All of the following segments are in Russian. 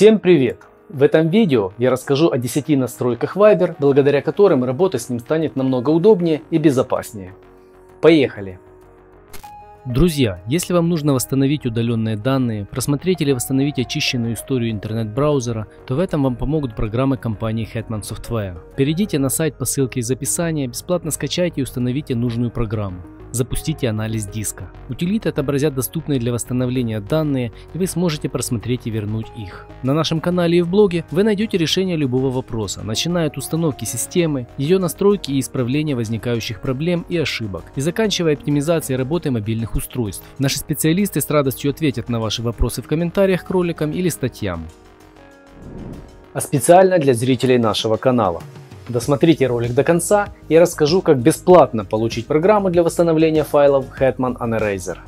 Всем привет! В этом видео я расскажу о 10 настройках Viber, благодаря которым работа с ним станет намного удобнее и безопаснее. Поехали! Друзья, если вам нужно восстановить удаленные данные, просмотреть или восстановить очищенную историю интернет-браузера, то в этом вам помогут программы компании Hetman Software. Перейдите на сайт по ссылке из описания, бесплатно скачайте и установите нужную программу. Запустите анализ диска. Утилиты отобразят доступные для восстановления данные, и вы сможете просмотреть и вернуть их. На нашем канале и в блоге вы найдете решение любого вопроса, начиная от установки системы, ее настройки и исправления возникающих проблем и ошибок, и заканчивая оптимизацией работы мобильных устройств. Наши специалисты с радостью ответят на ваши вопросы в комментариях к роликам или статьям. А специально для зрителей нашего канала. Досмотрите ролик до конца, и я расскажу, как бесплатно получить программу для восстановления файлов Hetman Uneraser.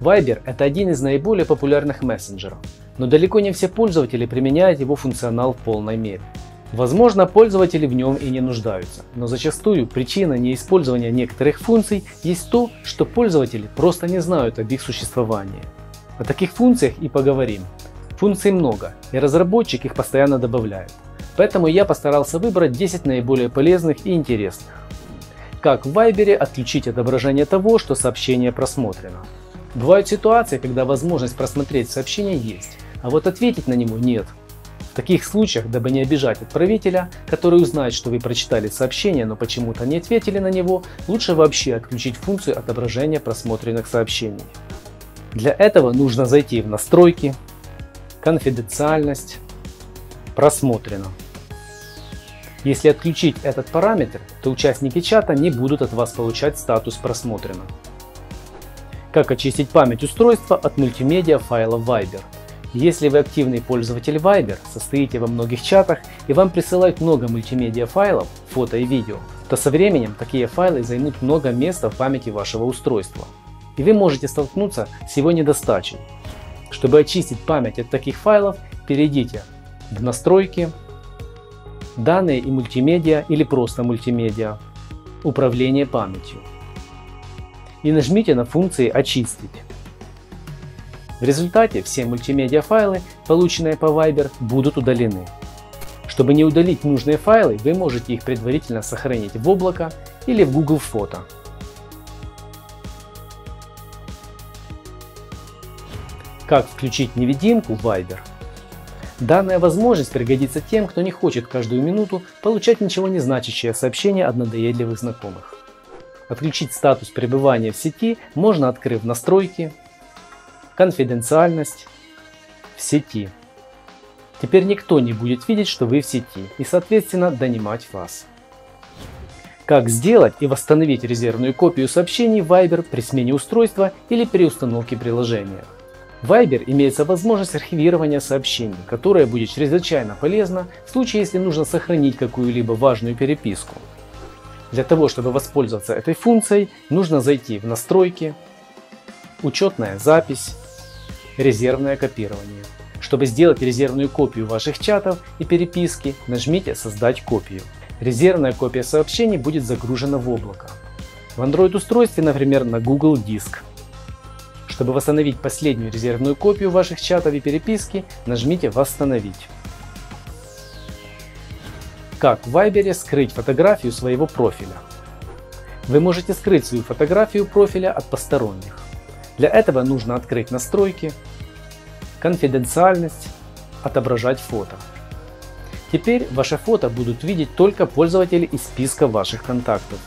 Viber – это один из наиболее популярных мессенджеров, но далеко не все пользователи применяют его функционал в полной мере. Возможно, пользователи в нем и не нуждаются, но зачастую причина неиспользования некоторых функций есть то, что пользователи просто не знают об их существовании. О таких функциях и поговорим. Функций много, и разработчик их постоянно добавляет. Поэтому я постарался выбрать 10 наиболее полезных и интересных. Как в Viber отключить отображение того, что сообщение просмотрено? Бывают ситуации, когда возможность просмотреть сообщение есть, а вот ответить на него нет. В таких случаях, дабы не обижать отправителя, который узнает, что вы прочитали сообщение, но почему-то не ответили на него, лучше вообще отключить функцию отображения просмотренных сообщений. Для этого нужно зайти в настройки, конфиденциальность, просмотрено. Если отключить этот параметр, то участники чата не будут от вас получать статус просмотрено. Как очистить память устройства от мультимедиа файлов Viber? Если вы активный пользователь Viber, состоите во многих чатах и вам присылают много мультимедиа файлов, фото и видео, то со временем такие файлы займут много места в памяти вашего устройства, и вы можете столкнуться с его недостачей. Чтобы очистить память от таких файлов, перейдите в настройки, данные и мультимедиа или просто мультимедиа, управление памятью и нажмите на функции очистить. В результате все мультимедиа файлы, полученные по Viber, будут удалены. Чтобы не удалить нужные файлы, вы можете их предварительно сохранить в облако или в Google Фото. Как включить невидимку в Viber? Данная возможность пригодится тем, кто не хочет каждую минуту получать ничего не значащее сообщение от надоедливых знакомых. Отключить статус пребывания в сети можно, открыв настройки, конфиденциальность, в сети. Теперь никто не будет видеть, что вы в сети, и, соответственно, донимать вас. Как сделать и восстановить резервную копию сообщений Viber при смене устройства или при установке приложения? В Viber имеется возможность архивирования сообщений, которая будет чрезвычайно полезна в случае, если нужно сохранить какую-либо важную переписку. Для того, чтобы воспользоваться этой функцией, нужно зайти в настройки, учетная запись, резервное копирование. Чтобы сделать резервную копию ваших чатов и переписки, нажмите «Создать копию». Резервная копия сообщений будет загружена в облако. В Android-устройстве, например, на Google Диск. Чтобы восстановить последнюю резервную копию ваших чатов и переписки, нажмите «Восстановить». Как в Viber скрыть фотографию своего профиля? Вы можете скрыть свою фотографию профиля от посторонних. Для этого нужно открыть настройки, конфиденциальность, отображать фото. Теперь ваше фото будут видеть только пользователи из списка ваших контактов.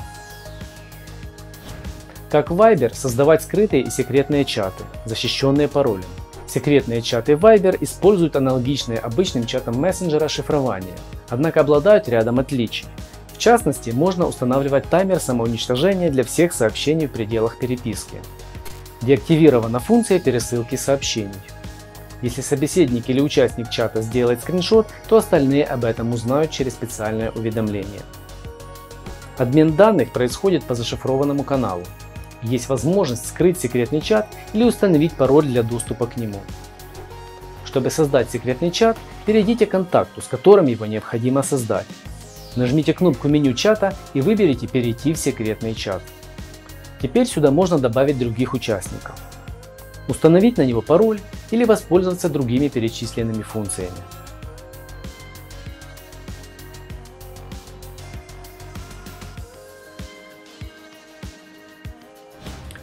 Как в Viber создавать скрытые и секретные чаты, защищенные паролем. Секретные чаты Viber используют аналогичные обычным чатам мессенджера шифрование, однако обладают рядом отличий. В частности, можно устанавливать таймер самоуничтожения для всех сообщений в пределах переписки. Деактивирована функция пересылки сообщений. Если собеседник или участник чата сделает скриншот, то остальные об этом узнают через специальное уведомление. Обмен данных происходит по зашифрованному каналу. Есть возможность скрыть секретный чат или установить пароль для доступа к нему. Чтобы создать секретный чат, перейдите к контакту, с которым его необходимо создать. Нажмите кнопку меню чата и выберите «Перейти в секретный чат». Теперь сюда можно добавить других участников, установить на него пароль или воспользоваться другими перечисленными функциями.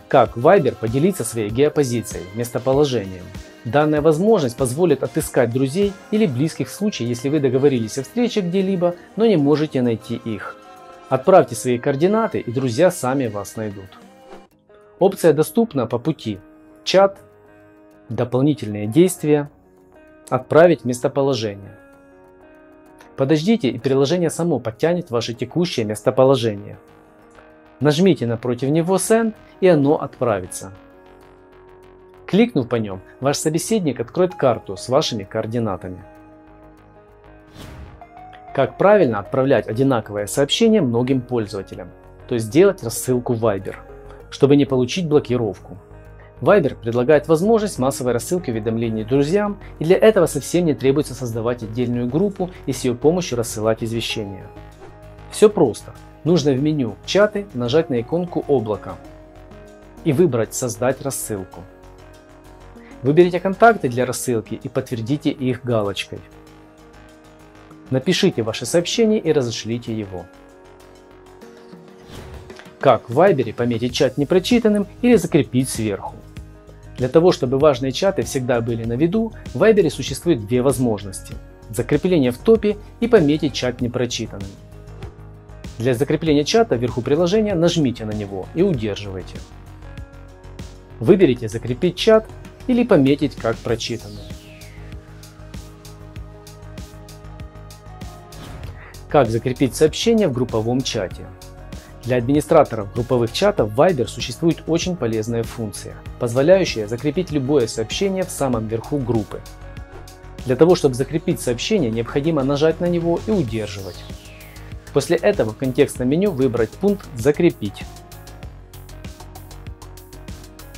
Как Viber поделиться своей геопозицией, местоположением. Данная возможность позволит отыскать друзей или близких в случае, если вы договорились о встрече где-либо, но не можете найти их. Отправьте свои координаты, и друзья сами вас найдут. Опция доступна по пути: чат, дополнительные действия, отправить местоположение. Подождите, и приложение само подтянет ваше текущее местоположение. Нажмите напротив него «Send», и оно отправится. Кликнув по нем, ваш собеседник откроет карту с вашими координатами. Как правильно отправлять одинаковое сообщение многим пользователям, то есть делать рассылку Viber, чтобы не получить блокировку. Viber предлагает возможность массовой рассылки уведомлений друзьям, и для этого совсем не требуется создавать отдельную группу и с ее помощью рассылать извещения. Все просто. Нужно в меню «Чаты» нажать на иконку облака и выбрать «Создать рассылку». Выберите контакты для рассылки и подтвердите их галочкой. Напишите ваше сообщение и разошлите его. Как в Viber пометить чат непрочитанным или закрепить сверху? Для того, чтобы важные чаты всегда были на виду, в Viber существует две возможности – закрепление в топе и пометить чат непрочитанным. Для закрепления чата вверху приложения нажмите на него и удерживайте. Выберите «Закрепить чат» или «Пометить как прочитанный». Как закрепить сообщение в групповом чате? Для администраторов групповых чатов в Viber существует очень полезная функция, позволяющая закрепить любое сообщение в самом верху группы. Для того, чтобы закрепить сообщение, необходимо нажать на него и удерживать. После этого в контекстном меню выбрать пункт «Закрепить».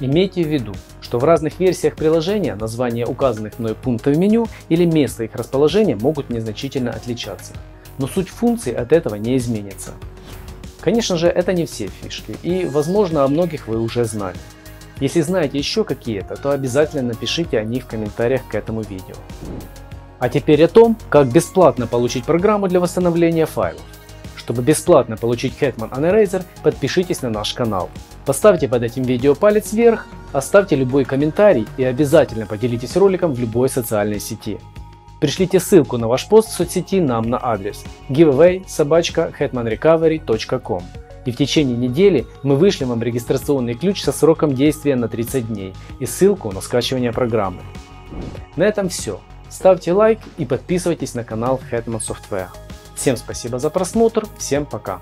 Имейте в виду, что в разных версиях приложения названия указанных мной пунктов меню или место их расположения могут незначительно отличаться, но суть функции от этого не изменится. Конечно же, это не все фишки, и, возможно, о многих вы уже знали. Если знаете еще какие-то, то обязательно напишите о них в комментариях к этому видео. А теперь о том, как бесплатно получить программу для восстановления файлов. Чтобы бесплатно получить Hetman Uneraser, подпишитесь на наш канал. Поставьте под этим видео палец вверх, оставьте любой комментарий и обязательно поделитесь роликом в любой социальной сети. Пришлите ссылку на ваш пост в соцсети нам на адрес giveaway@hetmanrecovery.com, и в течение недели мы вышлем вам регистрационный ключ со сроком действия на 30 дней и ссылку на скачивание программы. На этом все. Ставьте лайк и подписывайтесь на канал Hetman Software. Всем спасибо за просмотр, всем пока!